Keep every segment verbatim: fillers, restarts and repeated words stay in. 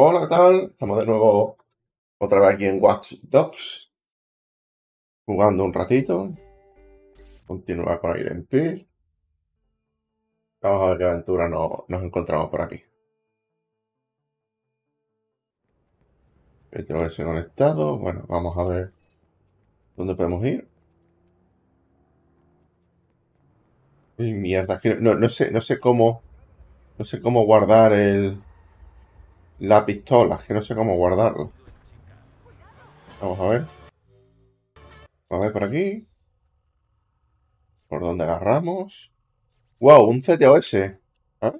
Hola, ¿qué tal? Estamos de nuevo otra vez aquí en Watch Dogs, jugando un ratito. Continuar con Aiden Pearce. Vamos a ver qué aventura no, nos encontramos por aquí. Tengo ese conectado. Bueno, vamos a ver dónde podemos ir. Uy, mierda, no, no sé, no sé cómo. No sé cómo guardar el. La pistola, que no sé cómo guardarla. Vamos a ver. Vamos a ver por aquí. ¿Por dónde agarramos? ¡Wow! Un C T O S. ¿Ah?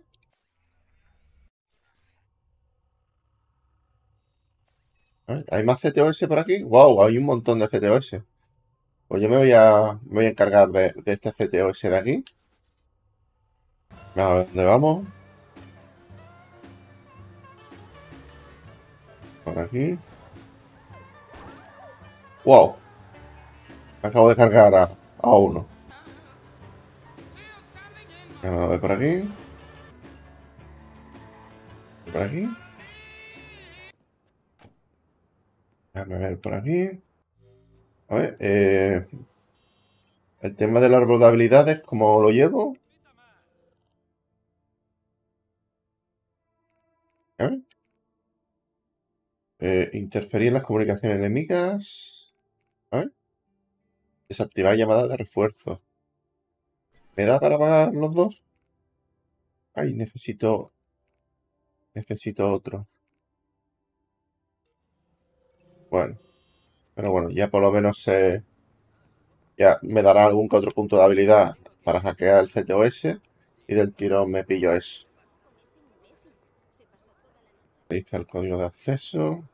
¿Hay más C T O S por aquí? ¡Wow! Hay un montón de C T O S. Pues yo me voy a, me voy a encargar de, de este C T O S de aquí. A ver, ¿dónde vamos? Por aquí. Wow. Acabo de cargar a, a uno. Vamos a ver por aquí. Por aquí. Vamos a ver por aquí. A ver, eh, el tema del árbol de habilidades, ¿cómo lo llevo? ¿Eh? Eh, interferir en las comunicaciones enemigas. ¿Eh? Desactivar llamadas de refuerzo. ¿Me da para pagar los dos? Ay, necesito... Necesito otro. Bueno. Pero bueno, ya por lo menos eh, ya me dará algún que otro punto de habilidad para hackear el C T O S. Y del tirón me pillo eso. Le dice el código de acceso.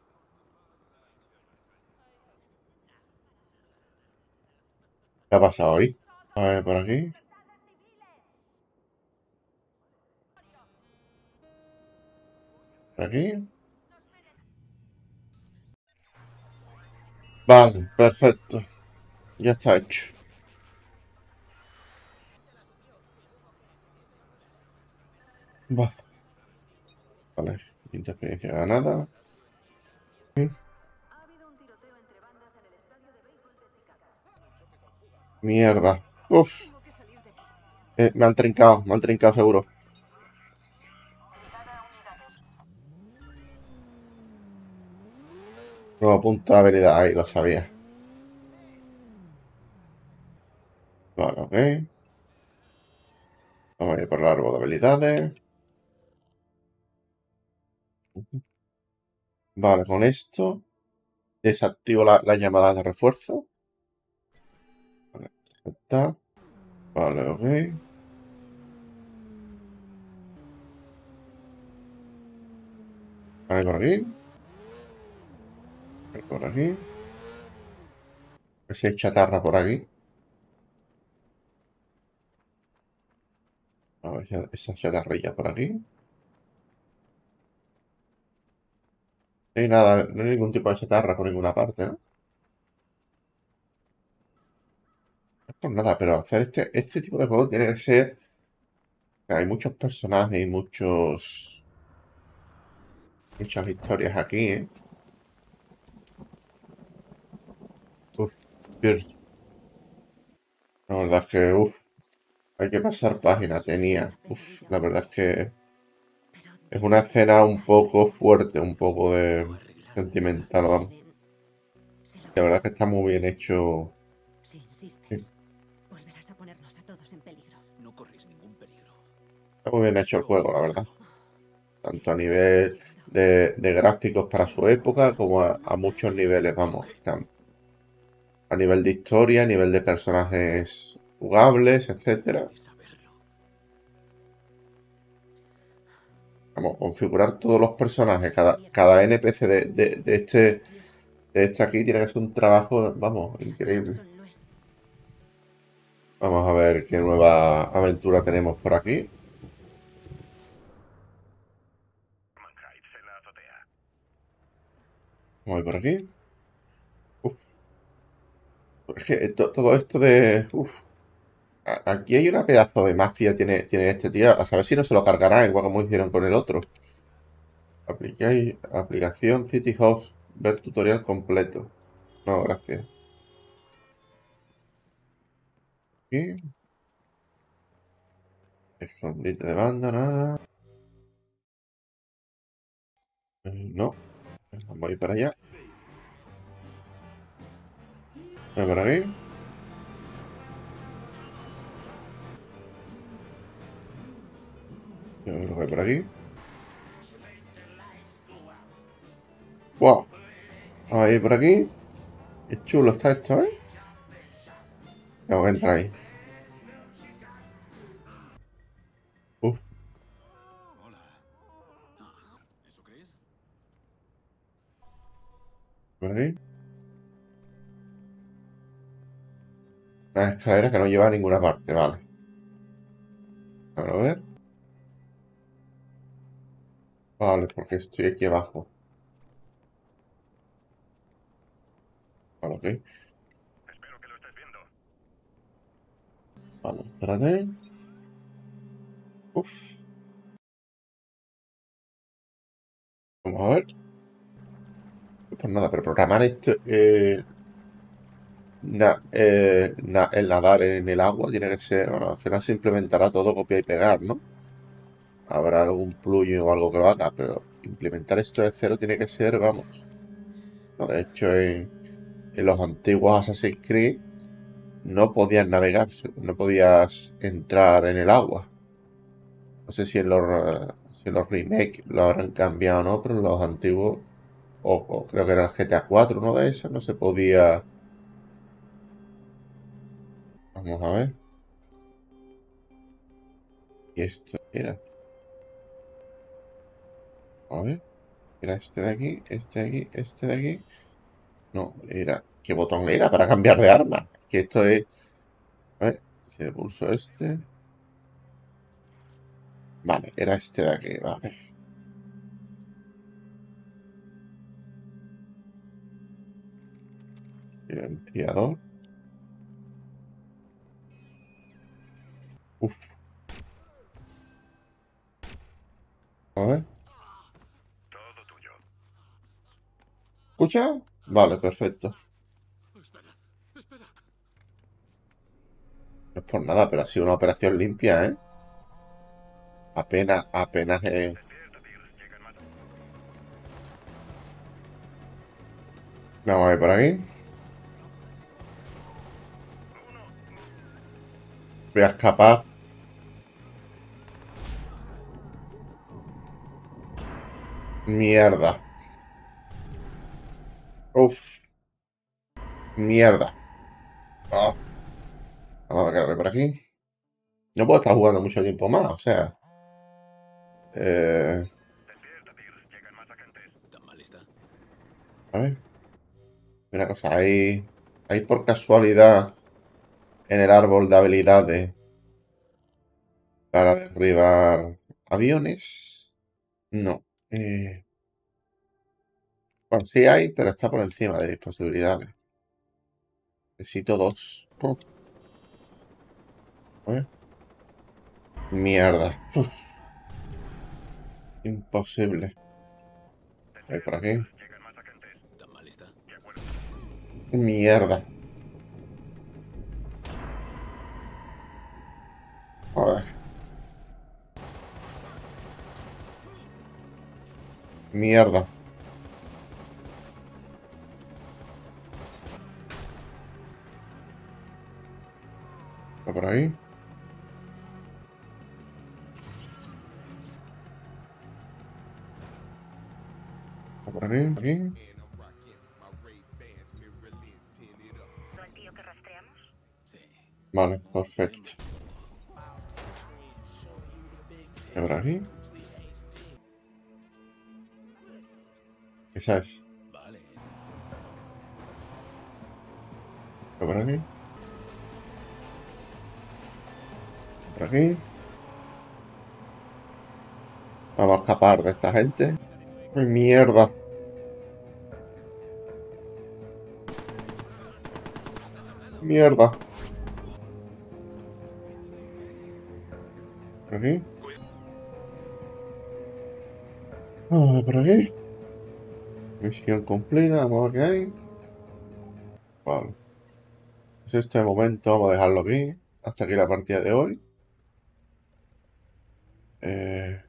¿Qué ha pasado hoy? A ver, por aquí. Por aquí. Vale, perfecto. Ya está hecho. Vale. Vale. Quinta experiencia ganada. ¿Sí? Mierda. Uf. Eh, me han trincado, me han trincado seguro. Nueva punta de habilidad, ahí lo sabía. Vale, ok. Vamos a ir por el árbol de habilidades. Vale, con esto desactivo la, la llamada de refuerzo. Vale, aceptar. Vale, ok. Vale, por aquí. Vale, por aquí. A ver si hay chatarra por aquí. A ver esa chatarrilla por aquí. No hay nada, no hay ningún tipo de chatarra por ninguna parte, ¿no? No por nada, pero hacer este, este tipo de juego tiene que ser... Hay muchos personajes y muchos... Muchas historias aquí, ¿eh? Uf, Pearce. La verdad es que, uff... Hay que pasar página, tenía. Uf, la verdad es que... Es una escena un poco fuerte, un poco de sentimental, vamos. La verdad es que está muy bien hecho. Si insistes, volverás a ponernos a todos en peligro. No corres ningún peligro. Está muy bien hecho el juego, la verdad. Tanto a nivel de, de gráficos para su época, como a, a muchos niveles, vamos. Están. A nivel de historia, a nivel de personajes jugables, etcétera. Vamos, configurar todos los personajes, cada, cada N P C de, de, de este de este aquí tiene que ser un trabajo, vamos, increíble. Vamos a ver qué nueva aventura tenemos por aquí. Vamos a ir por aquí. Uf. Es que to, todo esto de... Uf. Aquí hay una pedazo de mafia, tiene, tiene este tío. A saber si no se lo cargará, igual como hicieron con el otro. Apliquéis aplicación C T O S. Ver tutorial completo. No, gracias. Aquí. Escondite de banda, nada. No. Voy para allá. Voy para aquí. Yo me lo voy por aquí. ¡Wow! Vamos a ir por aquí. Qué chulo está esto, ¿eh? Vamos a entrar ahí. Uf. Por aquí. Una escalera que no lleva a ninguna parte, vale. Vamos a ver. Vale, porque estoy aquí abajo. Vale, ok. Espero que lo estés viendo. Vale, espérate. Uff. Vamos a ver. Pues nada, pero programar esto... Eh, na, eh, na, el nadar en el agua tiene que ser... Bueno, al final se implementará todo copiar y pegar, ¿no? Habrá algún plugin o algo que lo haga, pero implementar esto de cero tiene que ser, vamos. No, de hecho, en, en los antiguos Assassin's Creed no podías navegar, no podías entrar en el agua. No sé si en los, si en los remakes lo habrán cambiado o no, pero en los antiguos, o, o creo que era el G T A cuatro, uno de esos, no se podía... Vamos a ver. Y esto era... A ver, era este de aquí, este de aquí, este de aquí. No, era... ¿Qué botón era para cambiar de arma? Que esto es... A ver, si le pulso este... Vale, era este de aquí, vale. Silenciador. Uf. A ver. ¿Escucha? Vale, perfecto. Espera, espera. No es por nada, pero ha sido una operación limpia, ¿eh? Apenas, apenas... Eh... Vamos a ver por aquí. Voy a escapar. Mierda. Uff. Mierda. Oh. Vamos a cargarme por aquí. No puedo estar jugando mucho tiempo más, o sea. Eh... A ver. Una cosa, hay... Hay por casualidad en el árbol de habilidades para derribar aviones. No. Eh... Bueno, sí hay, pero está por encima de mis posibilidades. Necesito dos. Pum. ¿Eh? Mierda. Pum. Imposible. Voy por aquí. Mierda. Joder. Mierda. Por ahí. Por ahí, por ahí. Vale, perfecto. Por ahí. ¿Qué sabes? Por ahí. Por aquí. Vamos a escapar de esta gente. ¡Ay, mierda! ¡Mierda! Por aquí. Vamos a ver por aquí. Misión cumplida, vamos a ver qué hay. Vale. Pues este momento vamos a dejarlo aquí. Hasta aquí la partida de hoy. Eh,